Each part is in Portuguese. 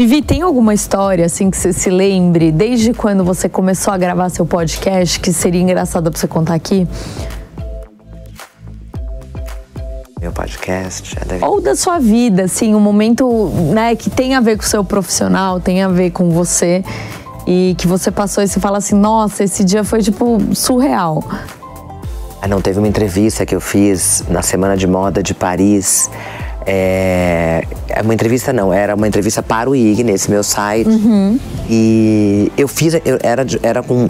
Vivi, tem alguma história assim que você se lembre desde quando você começou a gravar seu podcast que seria engraçada pra você contar aqui? Meu podcast é da vida. Ou da sua vida, assim, um momento, né, que tem a ver com o seu profissional, tem a ver com você e que você passou e você fala assim, nossa, esse dia foi tipo surreal. Ah, não, teve uma entrevista que eu fiz na Semana de Moda de Paris. Era uma entrevista para o IG, nesse meu site. Uhum. E eu fiz,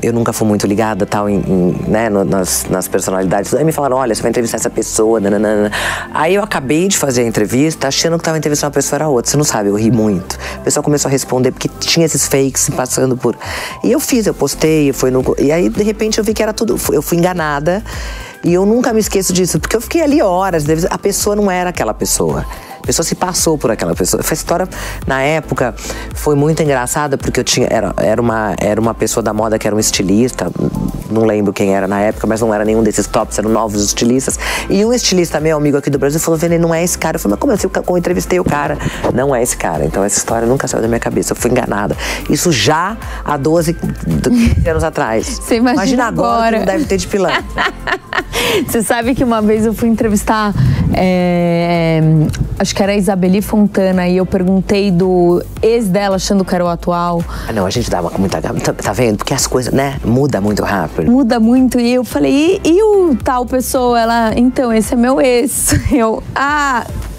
eu nunca fui muito ligada tal, nas personalidades. Aí me falaram, olha, você vai entrevistar essa pessoa, nananana. Aí eu acabei de fazer a entrevista, achando que tava entrevistando uma pessoa, era outra. Você não sabe, eu ri muito. O pessoal começou a responder, porque tinha esses fakes passando por... E eu fiz, eu postei, e aí de repente eu vi que era tudo, eu fui enganada. E eu nunca me esqueço disso, porque eu fiquei ali horas, a pessoa não era aquela pessoa. A pessoa se passou por aquela pessoa. Essa história, na época, foi muito engraçada, porque eu tinha, era uma pessoa da moda que era um estilista, não lembro quem era na época, mas não era nenhum desses tops, eram novos estilistas. E um estilista, meu amigo aqui do Brasil, falou, Vene, não é esse cara. Eu falei, mas como assim? Eu entrevistei o cara. Não é esse cara. Então essa história nunca saiu da minha cabeça, eu fui enganada. Isso já há 12 anos atrás. Você imagina agora que não deve ter de pilantra. Você sabe que uma vez eu fui entrevistar, acho que era a Isabeli Fontana, e eu perguntei do ex dela, achando que era o atual. Ah, não, a gente dava muita gama, tá vendo? Porque as coisas, né, muda muito rápido. Muda muito, e eu falei, e o tal pessoa? Ela, então, esse é meu ex. Eu,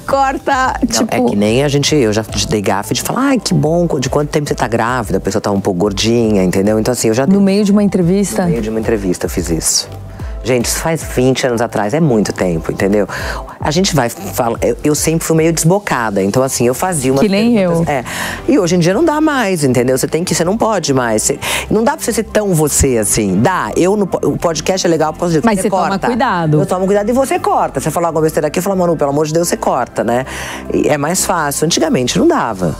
corta, não, tipo... É que nem a gente, eu já dei gafe de falar, ai, que bom, de quanto tempo você tá grávida? A pessoa tá um pouco gordinha, entendeu? Então assim, eu já... No meio de uma entrevista? No meio de uma entrevista eu fiz isso. Gente, isso faz 20 anos atrás, é muito tempo, entendeu? A gente vai falar, eu sempre fui meio desbocada, então assim, eu fazia umas perguntas. Que nem eu. É, e hoje em dia não dá mais, entendeu? Você não pode mais. Não dá pra você ser tão você assim. Dá, o podcast é legal por causa disso. Mas você corta. Toma cuidado. Eu tomo cuidado e você corta. Você falar alguma besteira aqui, eu falo, Manu, pelo amor de Deus, você corta, né? E é mais fácil. Antigamente não dava.